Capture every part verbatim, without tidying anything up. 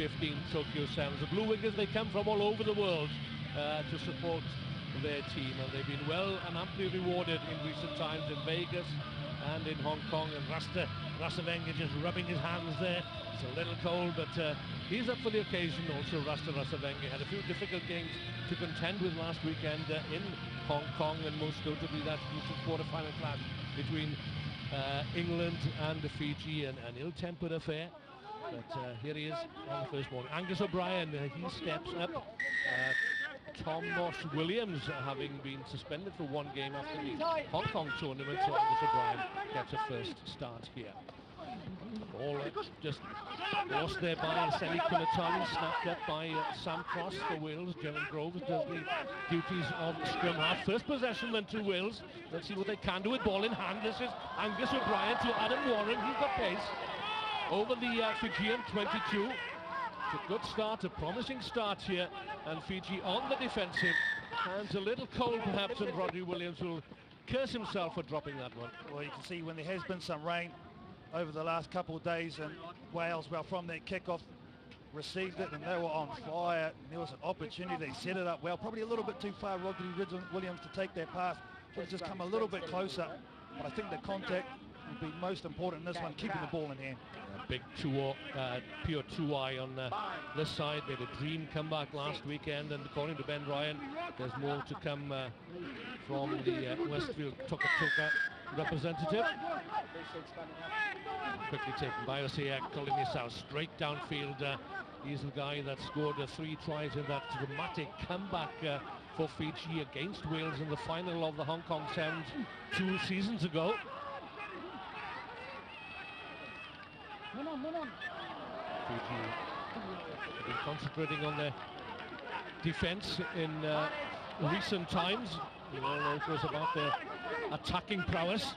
fifteen Tokyo Sevens. The Blue Wingers, they come from all over the world uh, to support their team, and they've been well and amply rewarded in recent times in Vegas and in Hong Kong. And Rasta Rasivhenga just rubbing his hands there. It's a little cold, but uh, he's up for the occasion. Also, Rasta Rasivhenga had a few difficult games to contend with last weekend uh, in Hong Kong, and most notably that recent quarter-final clash between uh, England and Fiji, and an ill-tempered affair. But uh, here he is on the first morning. Angus O'Brien, uh, he steps up. Uh, Tom Mosh Williams, uh, having been suspended for one game after the Hong Kong tournament, so Angus O'Brien gets a first start here. All uh, just lost there by Semi Kunatani, snapped up by uh, Sam Cross for Wales. Jalen Groves does the duties of scrum half. First possession then to Wales. Let's see what they can do with ball in hand. This is Angus O'Brien to Adam Warren. He's got pace over the uh, Fijian twenty-two. It's a good start, a promising start here, and Fiji on the defensive. Hands a little cold perhaps, and Rodney Williams will curse himself for dropping that one. Well, you can see when there has been some rain over the last couple of days, and Wales, well, from their kickoff, received it and they were on fire. And there was an opportunity, they set it up well. Probably a little bit too far, Rodri Williams, to take their pass. Should have just come a little bit closer, but I think the contact would be most important in this one, keeping the ball in hand. A big Tuwai, uh, Pio Tuwai on uh, this side. They had a dream comeback last weekend, and according to Ben Ryan, there's more to come uh, from the uh, Westfield Toka Toka representative. Quickly taken by Osea Kolinisau, straight downfield. Uh, he's the guy that scored uh, three tries in that dramatic comeback uh, for Fiji against Wales in the final of the Hong Kong Sevens two seasons ago. Fiji have been concentrating on their defence in uh, recent times. You all know it was about their attacking prowess.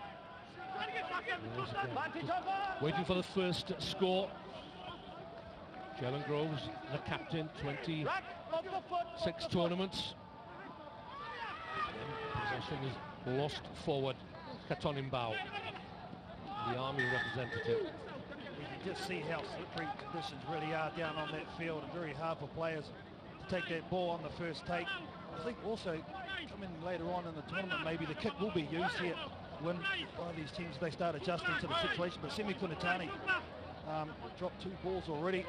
Waiting for the first score. Jalen Groves, the captain, twenty-six tournaments. Possession is lost forward. Katonimbau, the Army representative. Just see how slippery conditions really are down on that field, and very hard for players to take that ball on the first take. I think also coming later on in the tournament, maybe the kick will be used here when one of these teams, they start adjusting to the situation. But Semi Kunatani um, dropped two balls already.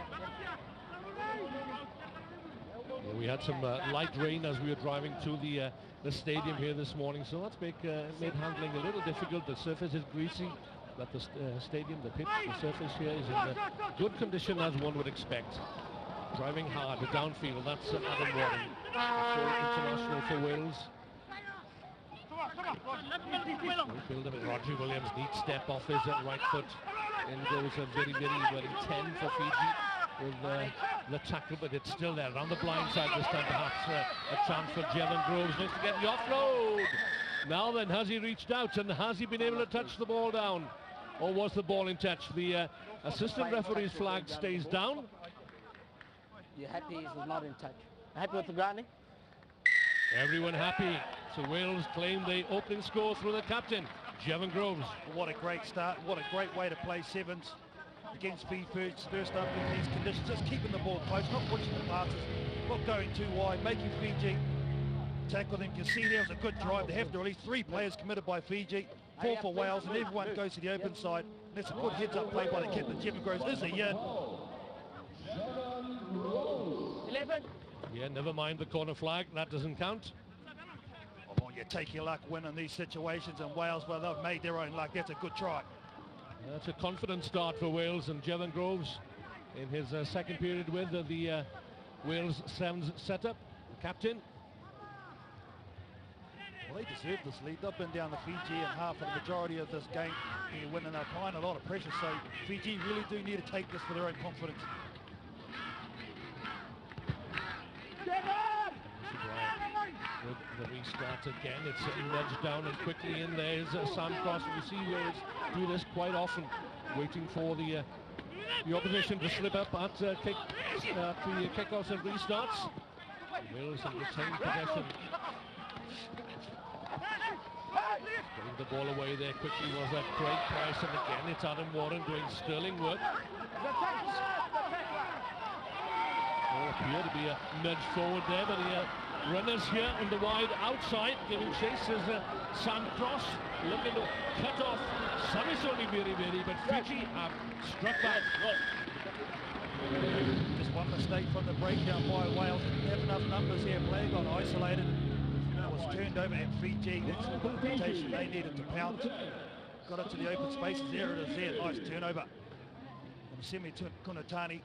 Yeah, we had some uh, light rain as we were driving to the uh, the stadium here this morning, so that's make, uh, made handling a little difficult. The surface is greasy, but the st uh, stadium, the pitch, the surface here is in uh, good condition, as one would expect. Driving hard, the downfield, that's uh, Adam Warren. International for Wales. Roger Williams, neat step off his uh, right foot. And there was a very, very well ten for Fiji with uh, the tackle, but it's still there. Around the blind side this time, perhaps uh, a chance for Jevan Groves. Looks to get the offload. Now then, has he reached out and has he been able to touch the ball down? Or was the ball in touch? The uh, assistant referee's flag stays down. You're happy he's not in touch? Happy with the grounding? Everyone happy. So Wales claim the opening score through the captain, Jevan Groves. What a great start. What a great way to play sevens against Fiji first up in these conditions. Just keeping the ball close, not pushing the passes, not going too wide, making Fiji tackle them. You can see there was a good drive. They have to release three players committed by Fiji, four for Wales, and everyone goes to the open side. And that's a good heads-up play by the captain, Jevan Groves. Is he in? eleven. Yeah, never mind the corner flag. That doesn't count. Oh, you take your luck win in these situations, and Wales, well, they've made their own luck. That's a good try. That's a confident start for Wales, and Jevan Groves in his uh, second period with uh, the uh, Wales Sevens setup, captain. They deserve this lead. They've been down the Fiji in half for the majority of this game. They're winning, they're applying a lot of pressure, so Fiji really do need to take this for their own confidence. The restart again, it's nudged down and quickly in there is uh, Sam Cross. We see Wales do this quite often, waiting for the uh, the opposition to slip up at uh, kick, uh, the kickoffs and restarts. Wales have retained possession. Getting the ball away there quickly was that Craig Price, and again it's Adam Warren doing sterling work. appeared to be a nudge forward there, but the uh, runners here on the wide outside giving chase is uh, Sam Cross looking to cut off Samisoni Viriviri, but Fiji have struck back. Just one mistake from the breakdown by Wales. Didn't have enough numbers here. Blair got isolated. It was turned over, and Fiji, that's the limitation they needed to pound. Got it to the open spaces. There it is there. Nice turnover. And Semi Kunatani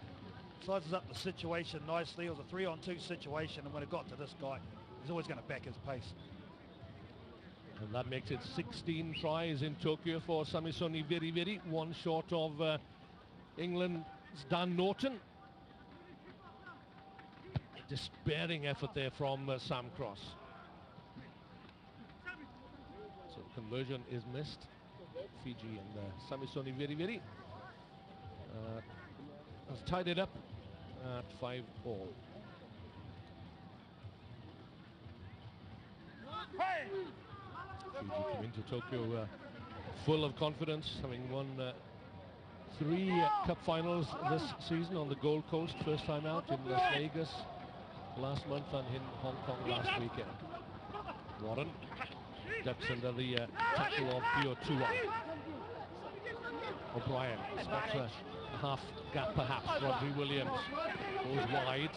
sizes up the situation nicely. It was a three-on-two situation, and when it got to this guy, he's always going to back his pace. And that makes it sixteen tries in Tokyo for Samisoni Viriviri, one short of uh, England's Dan Norton. A despairing effort there from uh, Sam Cross. So conversion is missed. Fiji and uh, Samisoni Viriviri uh, has tied it up at five all. Hey! Fiji came into Tokyo uh, full of confidence, having won uh, three uh, cup finals this season on the Gold Coast, first time out in Las Vegas last month and in Hong Kong last weekend. Warren ducks under the uh, tackle of Pio Tuwai. O'Brien spots a half gap perhaps. Rodney Williams goes wide.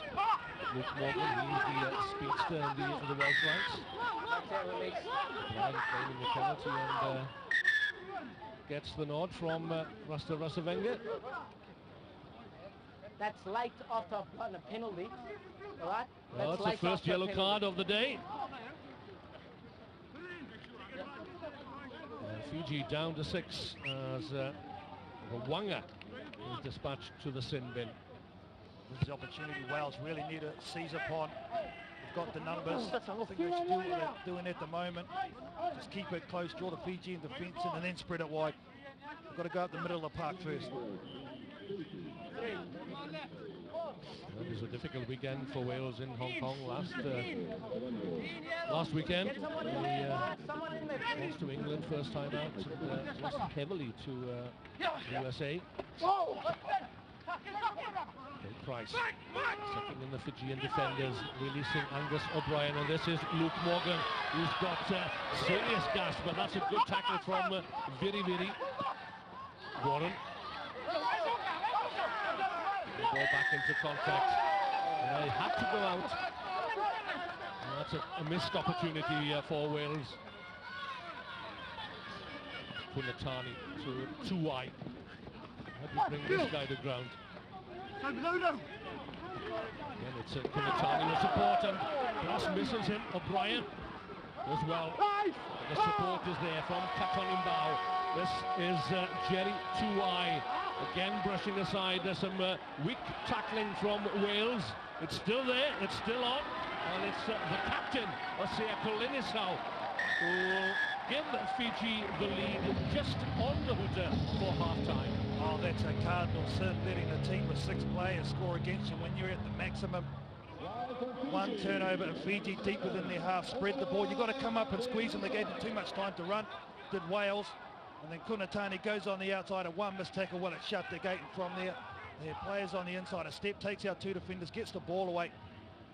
Luke Morgan leads the uh, speedster in the, in the Welsh ranks. O'Brien claiming the penalty and uh, gets the nod from uh, Rasta Rasivhenga. That's late off on a penalty. All right? That's well, that's the first yellow penalty. Card of the day. Fiji down to six as uh, Rawanga is dispatched to the sin bin. This is the opportunity Wales really need to seize upon. They've got the numbers. I think they should do what they're doing at the moment. Just keep it close, draw the Fiji in defence and then spread it wide. They've got to go up the middle of the park first. It was a difficult weekend for Wales in Hong Kong last uh, last weekend. They uh, lost to England first time out and uh, lost heavily to uh, the U S A. Craig Price stepping in the Fijian defenders, releasing Angus O'Brien, and this is Luke Morgan, who's got uh, serious gas, but that's a good tackle from uh, Viriviri. Warren. The ball back into contact. They had to go out. And that's a, a missed opportunity uh, for Wales. Kunatani to Tuwai. How do you bring this guy to ground? Again, it's uh, Kunatani with support, and Cross misses him. O'Brien as well. The support is there from Katonimbau. This is uh, Jerry Tuwai. Again brushing aside, there's some uh, weak tackling from Wales. It's still there, it's still on, and it's uh, the captain, Osea Kolinisau, who give Fiji the lead just on the hooter for half-time. Oh, that's a cardinal sin, letting a team with six players score against you when you're at the maximum. One turnover and Fiji deep within their half, spread the ball. You've got to come up and squeeze them. They gave them too much time to run, did Wales. And then Kunatani goes on the outside of one missed tackle. Well, it shut the gate, and from there, their players on the inside. A step takes out two defenders, gets the ball away.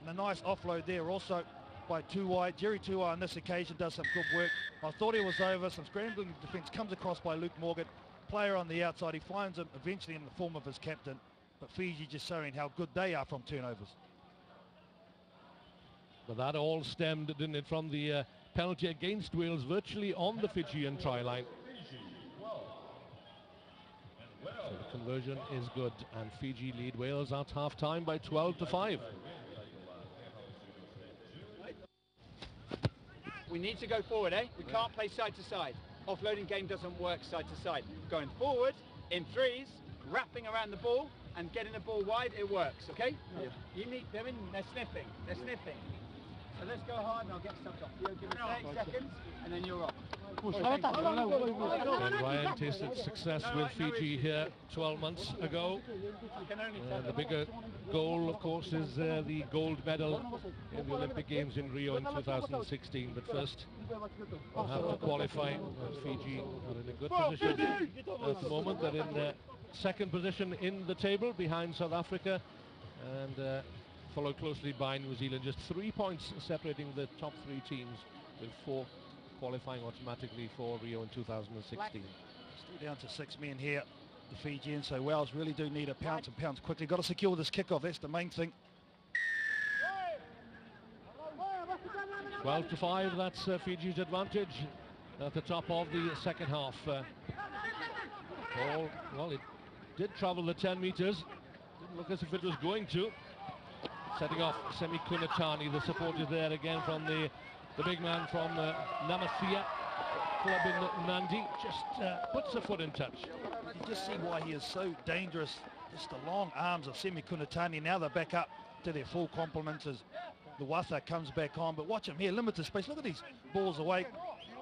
And a nice offload there also by Tuwai. Jerry Tuwai on this occasion does some good work. I thought he was over. Some scrambling defence comes across by Luke Morgan. Player on the outside. He finds him eventually in the form of his captain. But Fiji just showing how good they are from turnovers. But that all stemmed, didn't it, from the uh, penalty against Wales virtually on the Fijian try line. So the conversion is good, and Fiji lead Wales at half-time by twelve to five. We need to go forward, eh? We can't play side-to-side. Offloading game doesn't work side-to-side. Going forward, in threes, wrapping around the ball, and getting the ball wide, it works, okay? Yeah. You need them in, they're sniffing, they're sniffing. So let's go hard, and I'll get subbed off. You'll give it thirty seconds, and then you're off. Ben Ryan tasted success with Fiji here twelve months ago. Uh, the bigger goal, of course, is uh, the gold medal in the Olympic Games in Rio in two thousand sixteen. But first, we'll have to qualify. Fiji are in a good position at the moment. They're in uh, second position in the table behind South Africa and uh, followed closely by New Zealand. Just three points separating the top three teams, with four qualifying automatically for Rio in two thousand sixteen. Still down to six men here, the Fijians, so Wales really do need a pounce and pounce quickly. Got to secure this kickoff, that's the main thing. twelve to five, that's uh, Fiji's advantage at the top of the second half. Uh, ball, well, it did travel the ten metres, didn't look as if it was going to. Setting off Semi Kunatani, the support is there again from the, the big man from uh, Namathia club in Nandi, just uh, puts the foot in touch. You just see why he is so dangerous, just the long arms of Semi Kunatani. Now they're back up to their full complements as the Watha comes back on, but watch him here, limited space, look at these balls away.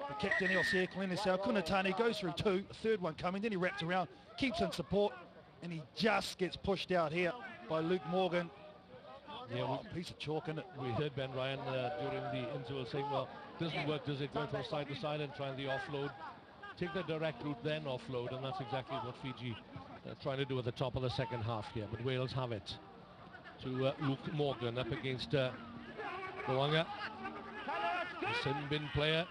The captain, Osea Kolinisau, Kunatani goes through two, a third one coming, then he wraps around, keeps in support, and he just gets pushed out here by Luke Morgan. Yeah, oh, we, piece of chalk in it. We heard Ben Ryan uh, during the interval saying, well, doesn't work, does it, going from side to side and trying the offload. Take the direct route, then offload, and that's exactly what Fiji are trying to do at the top of the second half here. But Wales have it to uh, Luke Morgan up against uh, Rawanga, the Simbin player.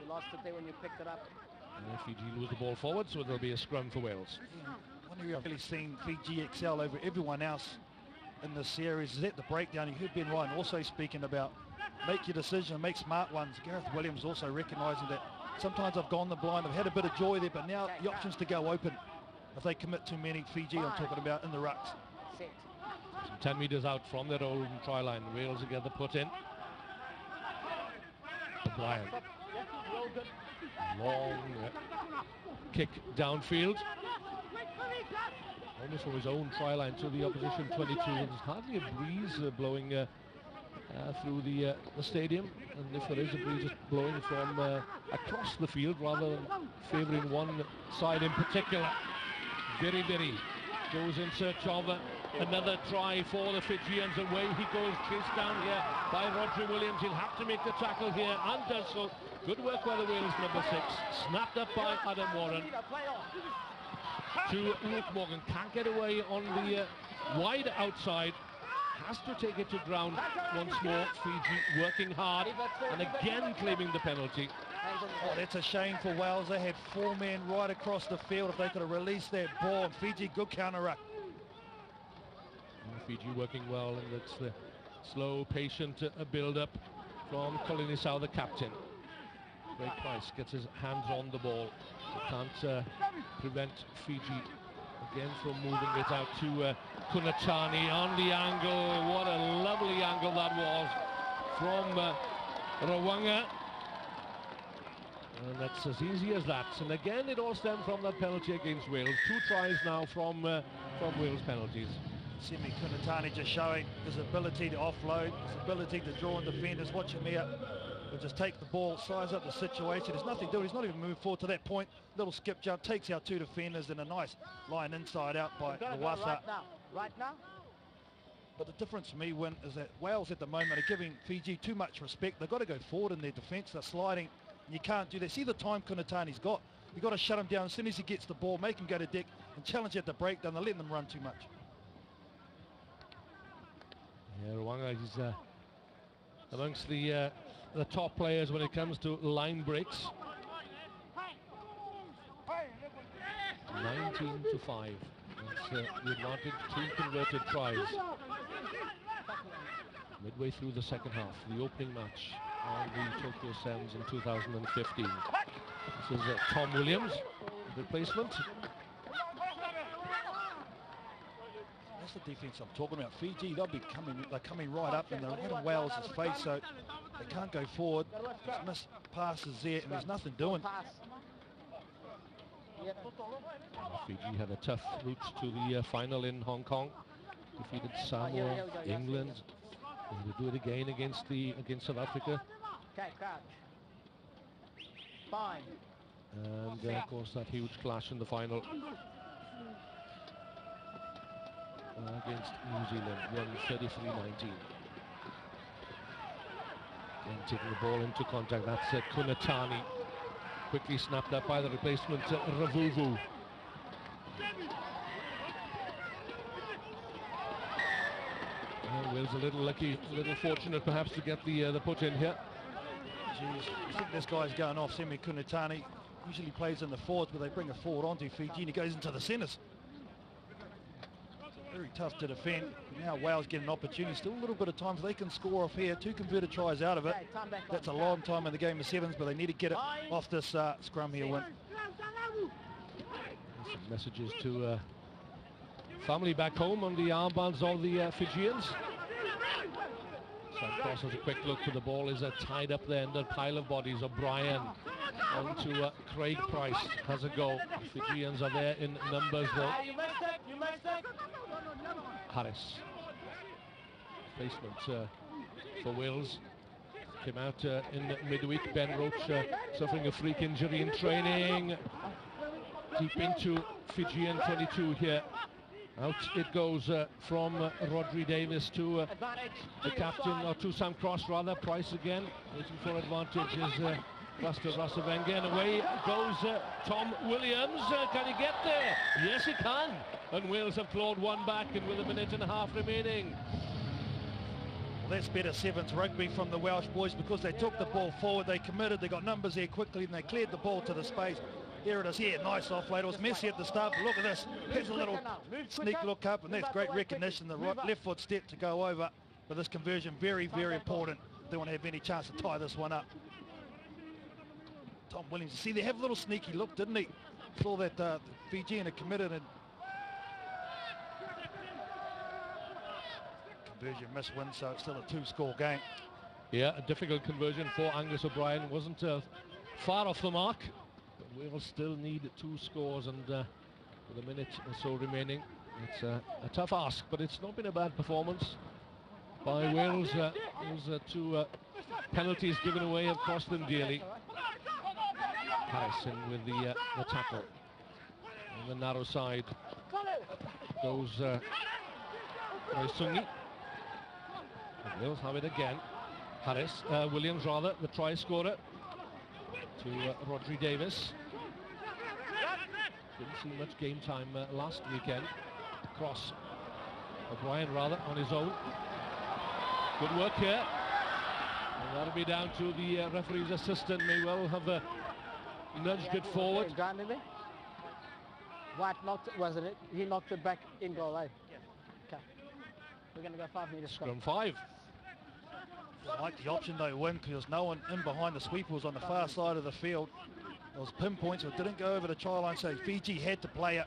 You lost it there when you picked it up. And Fiji lose the ball forward, so there'll be a scrum for Wales. One area I've really seen Fiji excel over everyone else in this series is at the breakdown. You heard Ben Ryan also speaking about make your decision, make smart ones. Gareth Williams also recognising that sometimes I've gone the blind, I've had a bit of joy there, but now the options to go open. If they commit too many, Fiji, I'm talking about, in the rucks. Some ten metres out from their own try line. Wales again the put in. O'Brien. Long uh, kick downfield, almost from his own try line to the opposition twenty-two. There's hardly a breeze uh, blowing uh, uh, through the, uh, the stadium, and if there is a breeze, it's blowing from uh, across the field rather than favouring one side in particular. Viriviri goes in search of uh, another try for the Fijians. Away he goes, chased down here by Roger Williams. He'll have to make the tackle here, and does so. Good work by the Wales number six, snapped up by Adam Warren to Luke Morgan. Can't get away on the uh, wide outside, has to take it to ground once more. Fiji working hard and again claiming the penalty. Oh, that's a shame for Wales. They had four men right across the field. If they could have released that ball, Fiji good counter-ruck. Fiji working well, and it's the slow, patient uh, build-up from Kolinisau, the captain. Craig Price gets his hands on the ball. He can't uh, prevent Fiji again from moving it out to uh, Kunatani on the angle. What a lovely angle that was from uh, Rawanga. And that's as easy as that. And again, it all stemmed from that penalty against Wales. Two tries now from, uh, from Wales penalties. Semi Kunatani just showing his ability to offload, his ability to draw on defenders. Watch him here. He'll just take the ball, size up the situation. There's nothing to do. He's not even moved forward to that point. Little skip jump, takes out two defenders, and a nice line inside out by Nawasa. Right now, right now. But the difference for me, Wynn, is that Wales at the moment are giving Fiji too much respect. They've got to go forward in their defence. They're sliding. And you can't do that. See the time Kunatani's got. You've got to shut him down as soon as he gets the ball, make him go to deck, and challenge at the breakdown. They're letting them run too much. Yeah, Rawanga is uh, amongst the uh, the top players when it comes to line breaks. nineteen to five. That's uh, the advantage, two converted tries. Midway through the second half, the opening match on the Tokyo Sevens in two thousand fifteen. This is uh, Tom Williams, replacement. That's the defence I'm talking about. Fiji, they'll be coming, they're coming right up, and they're in Wales' face, so they can't go forward. Just missed passes there, and there's nothing doing. Fiji had a tough route to the uh, final in Hong Kong. Defeated Samoa, England. They'll do it again against the against South Africa. And uh, of course that huge clash in the final against New Zealand, won thirty-three nineteen. Then taking the ball into contact, that's uh, Kunatani. Quickly snapped up by the replacement, uh, Ravouvou. was a little lucky, a little fortunate perhaps to get the uh, the put in here. Jeez, I think this guy's going off. Semi Kunatani usually plays in the forwards, but they bring a forward onto Fiji and he goes into the centres. Very tough to defend. Now Wales get an opportunity. Still a little bit of time, so they can score off here. Two converted tries out of it. That's a long time in the game of sevens, but they need to get it off this uh, scrum here, Wynn. Some messages to uh, family back home on the armbands of the uh, Fijians. Sam Cross has a quick look to the ball. Is uh, tied up there in the pile of bodies. O'Brien on to uh, Craig Price. Has a go. Fijians are there in numbers though. Harris, placement uh, for Wales, came out uh, in midweek. Ben Roach uh, suffering a freak injury in training. Deep into Fijian twenty-two here. Out it goes uh, from uh, Rodri Davis to uh, the captain, or to Sam Cross rather. Price again, looking for advantage is uh, Rasta Rasivhenga, and away goes uh, Tom Williams. Uh, can he get there? Yes, he can. And Wales have clawed one back, and with a minute and a half remaining. Well, that's better sevens rugby from the Welsh boys, because they took the ball forward, they committed, they got numbers there quickly, and they cleared the ball to the space. Here it is here, nice offload. It was messy at the start, but look at this. Here's a little sneak look up, and that's great recognition. The right left foot step to go over, but this conversion very, very important. They want to have any chance to tie this one up. Tom Williams, see, they have a little sneaky look, didn't he? Saw that uh, Fijian had committed, and conversion miss win, so it's still a two-score game. Yeah, a difficult conversion for Angus O'Brien. Wasn't uh, far off the mark. But Wales still need two scores, and uh, with a minute or so remaining, it's uh, a tough ask, but it's not been a bad performance by Wales. Uh, those uh, two uh, penalties given away have cost them dearly. Harrison with the, uh, the tackle. On the narrow side goes uh, Sungi. Wales have it again. Harris, uh, Williams rather, the try scorer, to uh, Rodri Davis. Didn't see much game time uh, last weekend. Cross, O'Brien rather, on his own. Good work here. And that'll be down to the uh, referee's assistant. May well have uh, nudged it forward. White knocked it, wasn't it? He knocked it back in goal, eh? We're going to go five metres. Scrum five. I like the option they win, because no one in behind the sweeper was on the far side of the field. There was pinpoints, so it didn't go over the try line, so Fiji had to play it.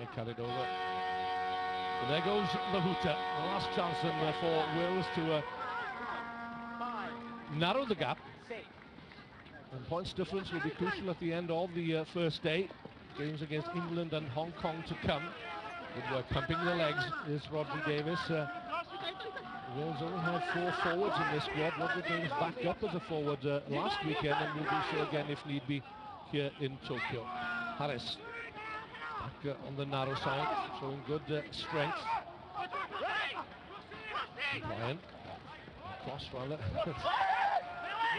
Yeah, cut it over. But there goes the hooter. The last chance in there for Wales to uh, narrow the gap. And points difference will be crucial at the end of the uh, first day. Games against England and Hong Kong to come. Good work pumping the legs is Rodri Davis. Uh, Wales only have four forwards in this squad. Rodri Davis backed up as a forward uh, last weekend, and will do so again if need be here in Tokyo. Harris back uh, on the narrow side, showing good uh, strength. Ryan, Cross rather.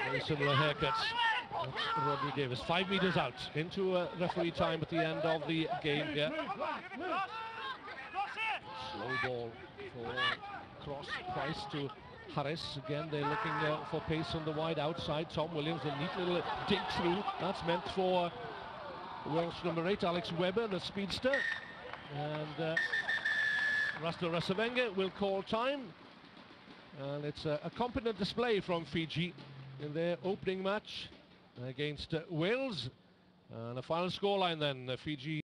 Very similar haircuts. That's Rodri Davis, five metres out, into uh, referee time at the end of the game here. Slow ball for Cross, Price to Harris. Again, they're looking uh, for pace on the wide outside. Tom Williams, a neat little dig through. That's meant for Welsh number eight, Alex Webber, the speedster. And uh, Rasta Rasivhenga will call time. And it's uh, a competent display from Fiji in their opening match against uh, Wales, and a final scoreline then, uh, Fiji